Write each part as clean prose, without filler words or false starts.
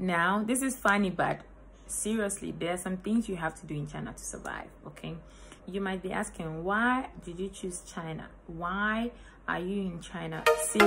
Now, this is funny, but seriously, there are some things you have to do in China to survive, okay? You might be asking, why did you choose China? Why are you in China? See,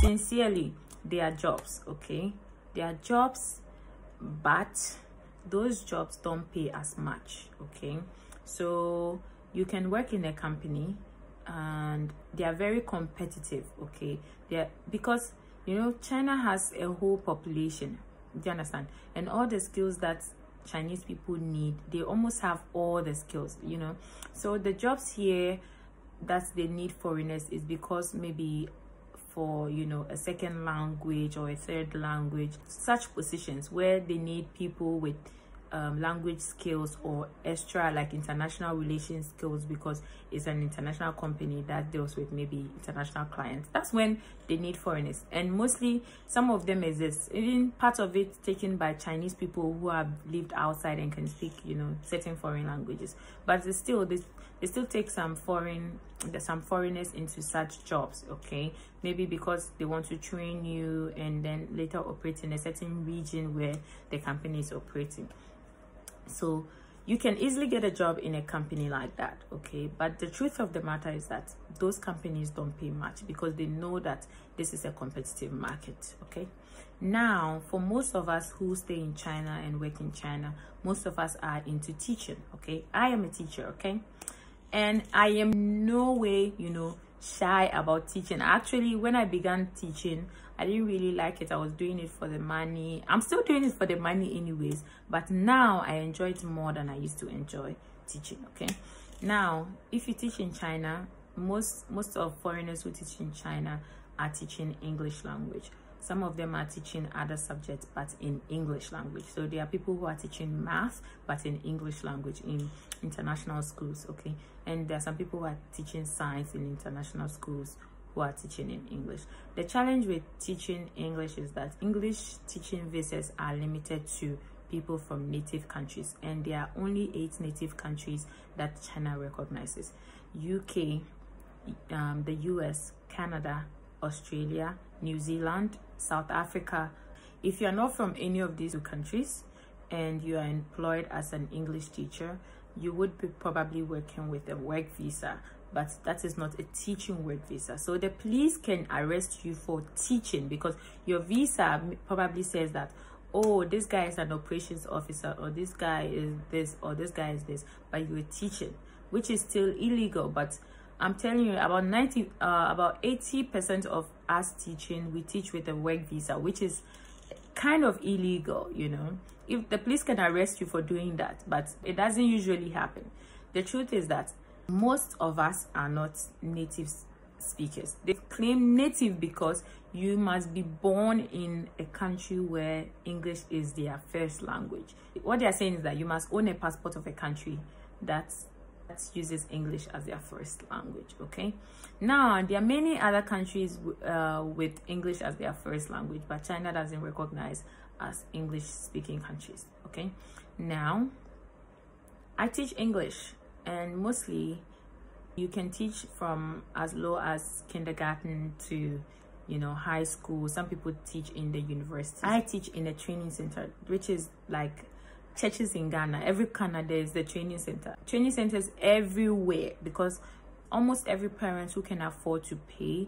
sincerely, there are jobs, okay? There are jobs, but those jobs don't pay as much, okay? So you can work in a company and they are very competitive, okay? Because you know, China has a whole population, do you understand? And all the skills that Chinese people need, they almost have all the skills, you know? So the jobs here that they need foreigners is because maybe for, you know, a second language or a third language, such positions where they need people with language skills or extra like international relations skills, because it's an international company that deals with maybe international clients. That's when they need foreigners, and mostly some of them exist, even part of it taken by Chinese people who have lived outside and can speak, you know, certain foreign languages. But they still take some foreigners into such jobs, okay? Maybe because they want to train you and then later operate in a certain region where the company is operating. So you can easily get a job in a company like that, okay? But the truth of the matter is that those companies don't pay much because they know that this is a competitive market, okay? Now, for most of us who stay in China and work in China, most of us are into teaching, okay? I am a teacher, okay? And I am no way, you know, shy about teaching. Actually, when I began teaching, I didn't really like it. I was doing it for the money. I'm still doing it for the money anyways, but now I enjoy it more than I used to enjoy teaching, okay? Now, if you teach in China, most of foreigners who teach in China are teaching English language. Some of them are teaching other subjects, but in English language. So there are people who are teaching math, but in English language in international schools, okay? And there are some people who are teaching science in international schools who are teaching in English. The challenge with teaching English is that English teaching visas are limited to people from native countries, and there are only 8 native countries that China recognizes: UK, the US, Canada, Australia, New Zealand, South Africa. If you are not from any of these 2 countries and you are employed as an English teacher, you would be probably working with a work visa, but that is not a teaching work visa. So the police can arrest you for teaching because your visa probably says that, oh, this guy is an operations officer, or this guy is this, or this guy is this, but you're teaching, which is still illegal. But I'm telling you, about 80% of us teaching, we teach with a work visa, which is kind of illegal, you know. If the police can arrest you for doing that, but it doesn't usually happen. The truth is that most of us are not native speakers. They claim native because you must be born in a country where English is their first language. What they are saying is that you must own a passport of a country that uses English as their first language, okay? Now, there are many other countries with English as their first language, but China doesn't recognize as English-speaking countries, okay? Now, I teach English, and mostly you can teach from as low as kindergarten to, you know, high school. Some people teach in the university. I teach in a training center, which is like churches in Ghana. Every corner there is the training center. Training centers everywhere, because almost every parent who can afford to pay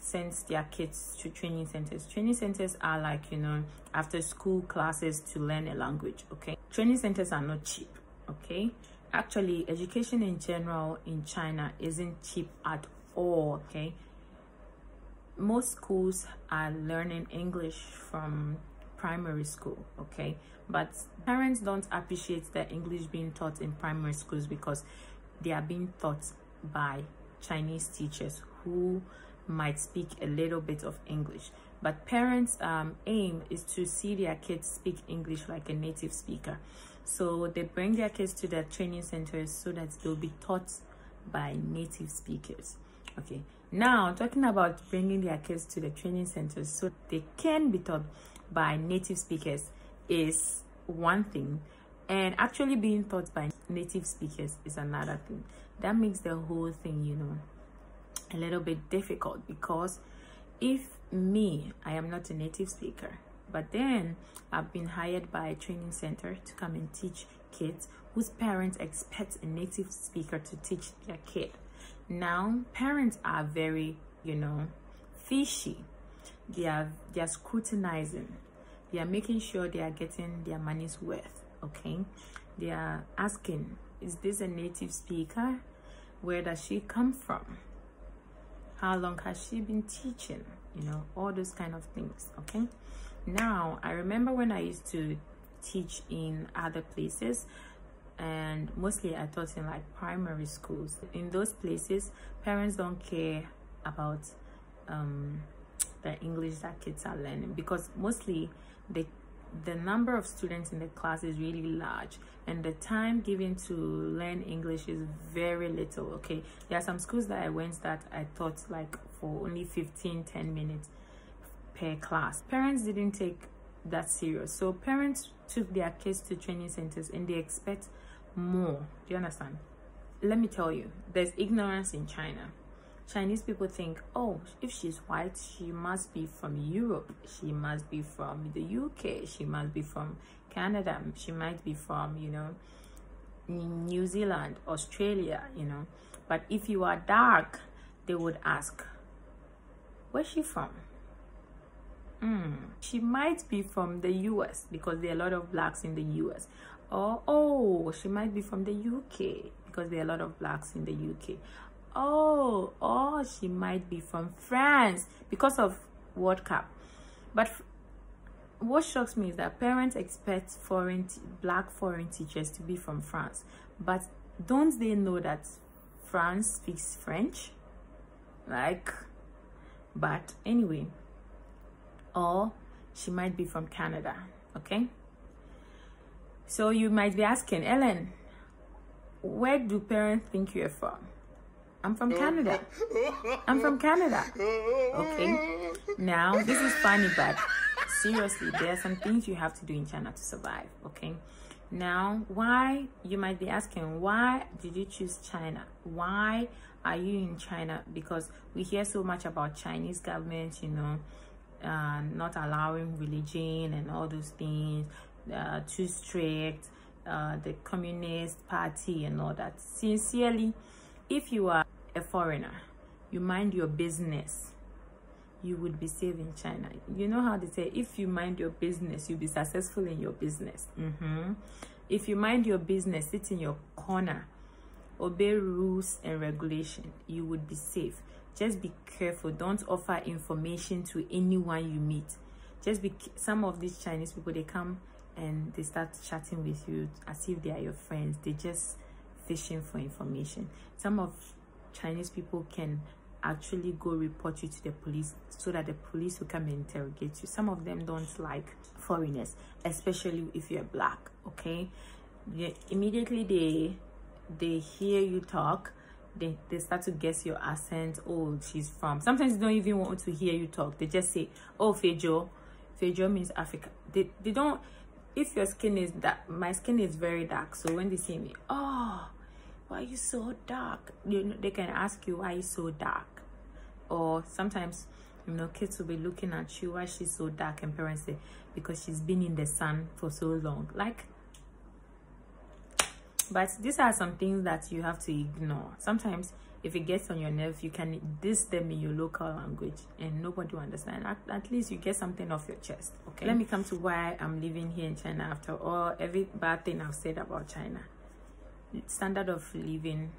sends their kids to training centers. Training centers are like, you know, after school classes to learn a language, okay? Training centers are not cheap, okay? Actually, education in general in China isn't cheap at all, okay? Most schools are learning English from primary school, okay? But parents don't appreciate the English being taught in primary schools because they are being taught by Chinese teachers who might speak a little bit of English. But parents' aim is to see their kids speak English like a native speaker. So they bring their kids to their training centers so that they'll be taught by native speakers, okay? Now, talking about bringing their kids to the training centers so they can be taught by native speakers, is one thing, and actually being taught by native speakers is another thing. That makes the whole thing, you know, a little bit difficult, because if me, I am not a native speaker, but then I've been hired by a training center to come and teach kids whose parents expect a native speaker to teach their kid. Now parents are very, you know, fishy. They are scrutinizing, they are making sure they are getting their money's worth. Okay, they are asking, is this a native speaker? Where does she come from? How long has she been teaching? You know, all those kind of things. Okay, now I remember when I used to teach in other places, and mostly I taught in like primary schools. In those places, parents don't care about the English that kids are learning, because mostly the number of students in the class is really large, and the time given to learn English is very little. Okay, there are some schools that I went that I taught like for only 10 minutes per class. Parents didn't take that serious, so parents took their kids to training centers and they expect more. Do you understand? Let me tell you, there's ignorance in China. Chinese people think, oh, if she's white, she must be from Europe, she must be from the UK, she must be from Canada, she might be from, you know, New Zealand, Australia, you know. But if you are dark, they would ask, where's she from? She might be from the US, because there are a lot of blacks in the US. Or, oh, she might be from the UK, because there are a lot of blacks in the UK. Oh, she might be from France, because of World Cup. But what shocks me is that parents expect black foreign teachers to be from France, but don't they know that France speaks French? Like, but anyway. Or she might be from Canada. Okay, so you might be asking, Ellen, where do parents think you're from? I'm from Canada. I'm from Canada. Okay, now this is funny, but seriously, there are some things you have to do in China to survive. Okay, now why, you might be asking, why did you choose China? Why are you in China? Because we hear so much about Chinese government, you know, not allowing religion and all those things, too strict, the Communist Party and all that. Sincerely, if you are a foreigner, you mind your business, you would be safe in China. You know how they say, if you mind your business, you'll be successful in your business. If you mind your business, sit in your corner, obey rules and regulation, you would be safe. Just be careful, don't offer information to anyone you meet. Just be, some of these Chinese people, they come and they start chatting with you as if they are your friends. They just fishing for information. Some of Chinese people can actually go report you to the police, so that the police will come and interrogate you. Some of them don't like foreigners, especially if you're black. Okay, immediately they hear you talk, they start to guess your accent. Oh, she's from, sometimes they don't even want to hear you talk, they just say, oh, Fejo. Fejo means Africa. They don't. If your skin is that, my skin is very dark, so when they see me, oh, why are you so dark? You know, they can ask you, why are you so dark? Or sometimes, you know, kids will be looking at you, why she's so dark, and parents say, because she's been in the sun for so long. Like, but these are some things that you have to ignore. Sometimes if it gets on your nerves, you can diss them in your local language and nobody will understand. At least you get something off your chest. Okay, let me come to why I'm living here in China. After all, every bad thing I've said about China, standard of living,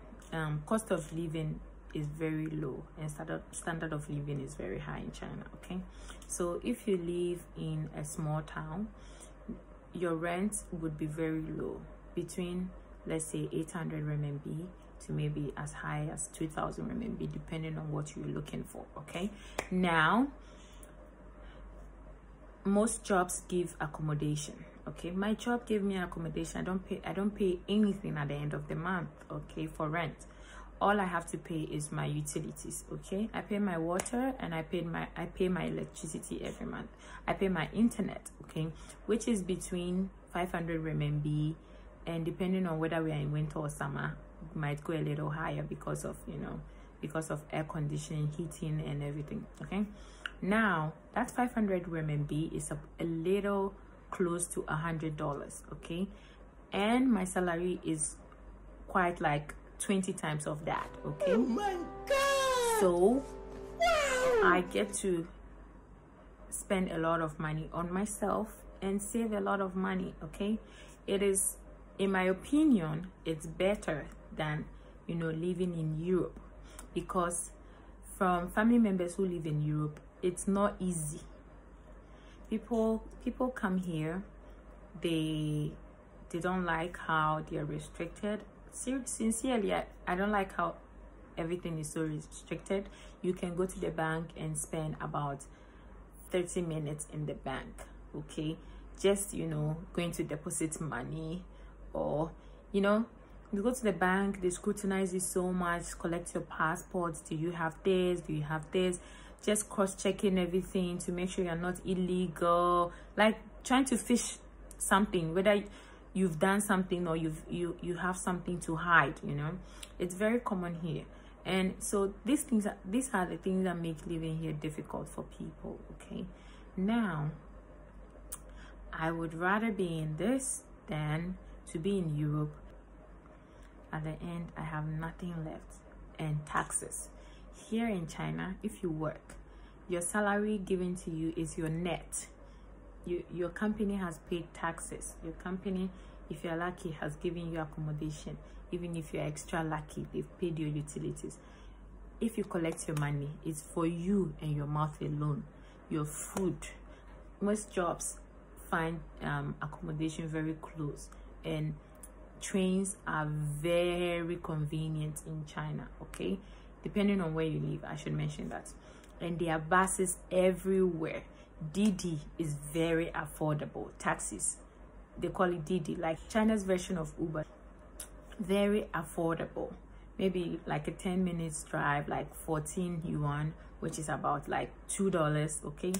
cost of living is very low, and standard of living is very high in China. Okay, so if you live in a small town, your rent would be very low, between, let's say, 800 renminbi to maybe as high as 2,000 renminbi, depending on what you're looking for. Okay, now most jobs give accommodation. Okay, my job gave me accommodation. I don't pay anything at the end of the month, okay, for rent. all I have to pay is my utilities. Okay, I pay my water and I pay my electricity every month. I pay my internet, okay, which is between 500 renminbi, and depending on whether we are in winter or summer, it might go a little higher because of, you know, because of air conditioning, heating and everything. Okay, now that 500 renminbi is a little close to $100, okay, and my salary is quite like 20 times of that, okay? Oh my God! So wow. I get to spend a lot of money on myself and save a lot of money, okay? It is, in my opinion, it's better than, you know, living in Europe, because from family members who live in Europe, it's not easy. People come here, they don't like how they're restricted. Sincerely, I don't like how everything is so restricted. You can go to the bank and spend about 30 minutes in the bank, okay, just, you know, going to deposit money, or, you know, you go to the bank, they scrutinize you so much, collect your passports, do you have this, do you have this, just cross-checking everything to make sure you're not illegal, like trying to fish something, whether you've done something or you have something to hide, you know. It's very common here, and so these are the things that make living here difficult for people, okay? Now I would rather be in this than to be in Europe. At the end, I have nothing left, and taxes. Here in China, if you work, your salary given to you is your net. Your company has paid taxes. Your company, if you're lucky, has given you accommodation. Even if you're extra lucky, they've paid your utilities. If you collect your money, it's for you and your mouth alone. Your food. Most jobs find accommodation very close, and trains are very convenient in China, okay? Depending on where you live, I should mention that. And there are buses everywhere. Didi is very affordable. Taxis, they call it Didi, like China's version of Uber. Very affordable, maybe like a 10 minutes drive, like 14 yuan, which is about like $2, okay?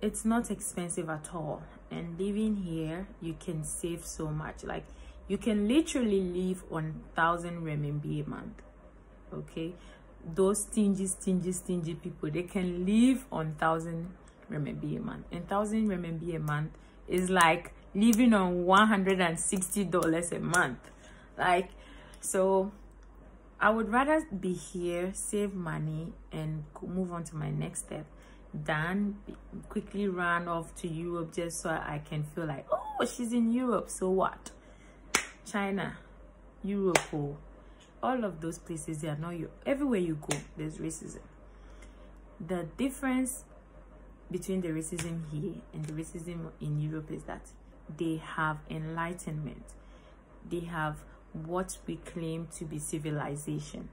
It's not expensive at all, and living here, you can save so much. Like, you can literally live on 1,000 renminbi a month, okay? Those stingy people, they can live on 1,000 renminbi a month, and 1,000 renminbi a month is like living on $160 a month. Like, so I would rather be here, save money and move on to my next step, than quickly run off to Europe just so I can feel like, oh, she's in Europe, so what? China, Europe, oh, all of those places, they are not your, everywhere you go there's racism. The difference between the racism here and the racism in Europe is that they have enlightenment, they have what we claim to be civilization,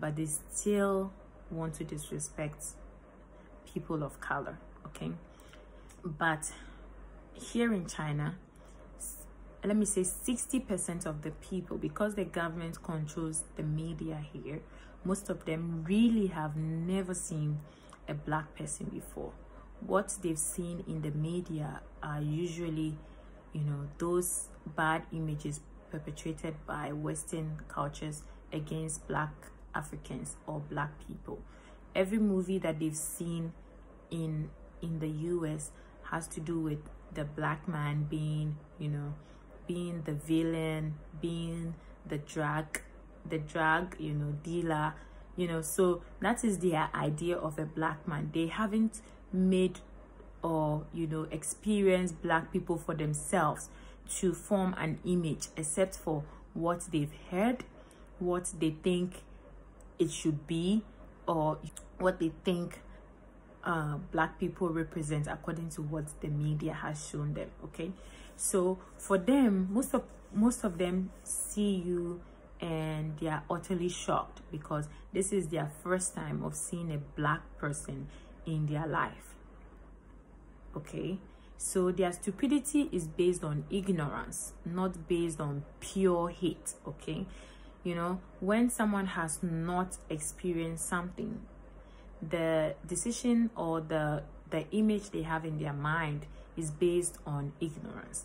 but they still want to disrespect people of color, okay? But here in China, let me say 60% of the people, because the government controls the media here, most of them really have never seen a black person before. What they've seen in the media are usually, you know, those bad images perpetrated by Western cultures against black Africans or black people. Every movie that they've seen in the US has to do with the black man being, you know, being the villain, being the drug, you know, dealer, you know. So that is their idea of a black man. They haven't made or, you know, experienced black people for themselves to form an image, except for what they've heard, what they think it should be, or what they think black people represent according to what the media has shown them, okay? So for them, most of them see you and they are utterly shocked, because this is their first time of seeing a black person in their life, okay? So their stupidity is based on ignorance, not based on pure hate, okay? You know, when someone has not experienced something, the decision or the image they have in their mind is based on ignorance.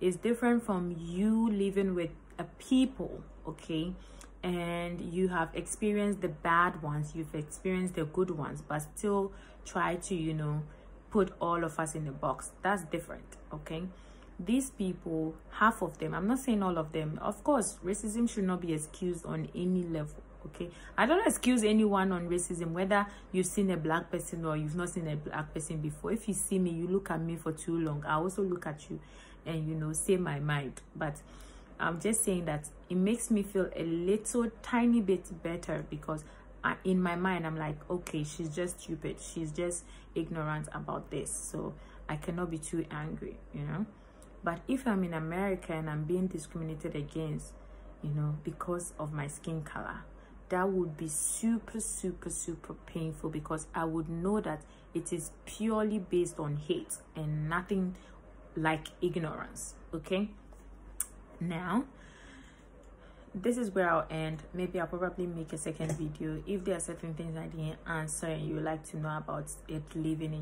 It's different from you living with a people, okay, and you have experienced the bad ones, you've experienced the good ones, but still try to, you know, put all of us in a box. That's different, okay? These people, half of them, I'm not saying all of them, of course, racism should not be excused on any level, okay? I don't excuse anyone on racism, whether you've seen a black person or you've not seen a black person before. If you see me, you look at me for too long, I also look at you and, you know, say my mind. But I'm just saying that it makes me feel a little tiny bit better, because in my mind I'm like, okay, she's just stupid, she's just ignorant about this, so I cannot be too angry, you know. But if I'm in America and I'm being discriminated against, you know, because of my skin color, that would be super, super, super painful, because I would know that it is purely based on hate and nothing like ignorance, okay? Now, this is where I'll end. Maybe I'll probably make a second video if there are certain things I didn't answer and you would like to know about it, living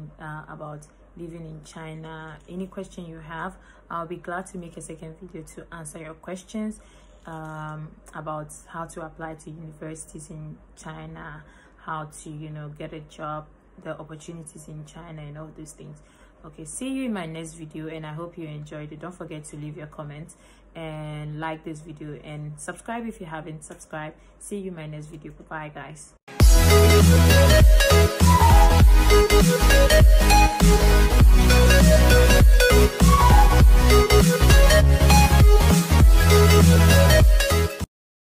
in China. Any question you have, I'll be glad to make a second video to answer your questions about how to apply to universities in China, how to, you know, get a job, the opportunities in China and all those things. Okay, see you in my next video, and I hope you enjoyed it. Don't forget to leave your comments and like this video and subscribe if you haven't subscribed. See you in my next video. Bye-bye, guys.